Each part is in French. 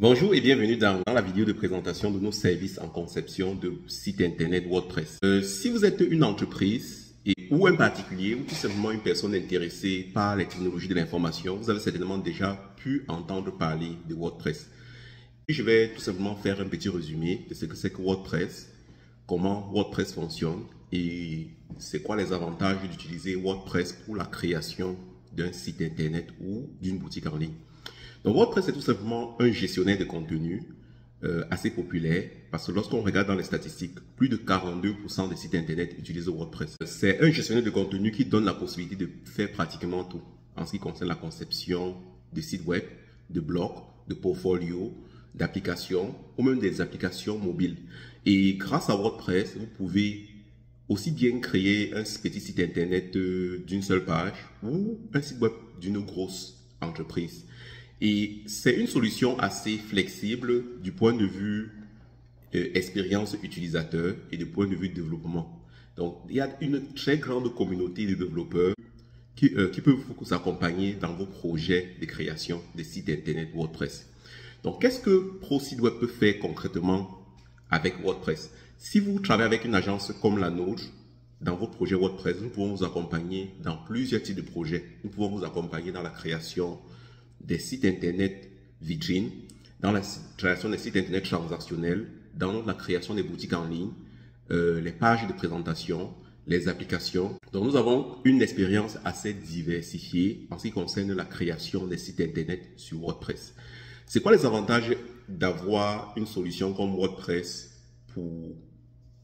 Bonjour et bienvenue dans la vidéo de présentation de nos services en conception de site internet WordPress. Si vous êtes une entreprise ou un particulier ou tout simplement une personne intéressée par les technologies de l'information, vous avez certainement déjà pu entendre parler de WordPress. Et je vais tout simplement faire un petit résumé de ce que c'est que WordPress, comment WordPress fonctionne et c'est quoi les avantages d'utiliser WordPress pour la création d'un site internet ou d'une boutique en ligne. Donc WordPress c'est tout simplement un gestionnaire de contenu assez populaire parce que lorsqu'on regarde dans les statistiques, plus de 42% des sites internet utilisent WordPress. C'est un gestionnaire de contenu qui donne la possibilité de faire pratiquement tout en ce qui concerne la conception de sites web, de blogs, de portfolios, d'applications ou même des applications mobiles. Et grâce à WordPress, vous pouvez aussi bien créer un petit site internet d'une seule page ou un site web d'une grosse entreprise. Et c'est une solution assez flexible du point de vue expérience utilisateur et du point de vue développement. Donc, il y a une très grande communauté de développeurs qui peuvent vous accompagner dans vos projets de création des sites internet WordPress. Donc, qu'est-ce que Prositeweb peut faire concrètement avec WordPress? Si vous travaillez avec une agence comme la nôtre, dans vos projets WordPress, nous pouvons vous accompagner dans plusieurs types de projets. Nous pouvons vous accompagner dans la création des sites internet vitrines, dans la création des sites internet transactionnels, dans la création des boutiques en ligne, les pages de présentation, les applications. Donc nous avons une expérience assez diversifiée en ce qui concerne la création des sites internet sur WordPress. C'est quoi les avantages d'avoir une solution comme WordPress pour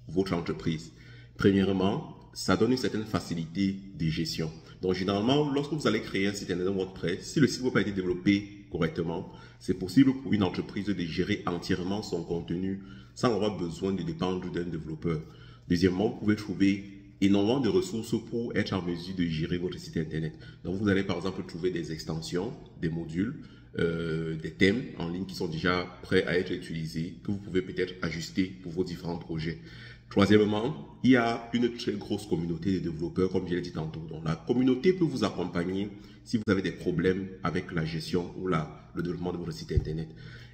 votre entreprise? Premièrement, ça donne une certaine facilité de gestion. Donc, généralement, lorsque vous allez créer un site internet WordPress, si le site web a été développé correctement, c'est possible pour une entreprise de gérer entièrement son contenu sans avoir besoin de dépendre d'un développeur. Deuxièmement, vous pouvez trouver énormément de ressources pour être en mesure de gérer votre site internet. Donc, vous allez par exemple trouver des extensions, des modules, des thèmes en ligne qui sont déjà prêts à être utilisés, que vous pouvez peut-être ajuster pour vos différents projets. Troisièmement, il y a une très grosse communauté de développeurs, comme je l'ai dit tantôt. Donc, la communauté peut vous accompagner si vous avez des problèmes avec la gestion ou le développement de votre site internet.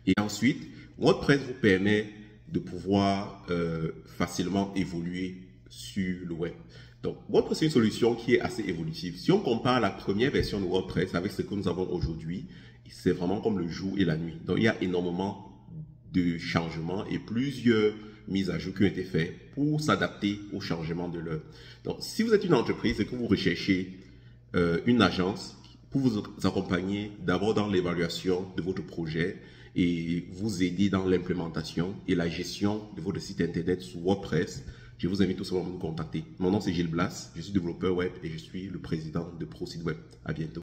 Et ensuite, WordPress vous permet de pouvoir facilement évoluer sur le web. Donc, WordPress c'est une solution qui est assez évolutive. Si on compare la première version de WordPress avec ce que nous avons aujourd'hui, c'est vraiment comme le jour et la nuit. Donc, il y a énormément de changements et plusieurs mises à jour qui ont été faites pour s'adapter aux changements de l'heure. Donc, si vous êtes une entreprise et que vous recherchez une agence pour vous accompagner d'abord dans l'évaluation de votre projet et vous aider dans l'implémentation et la gestion de votre site internet sous WordPress, je vous invite tout simplement à nous contacter. Mon nom c'est Gilles Blas, je suis développeur web et je suis le président de Prositeweb. À bientôt.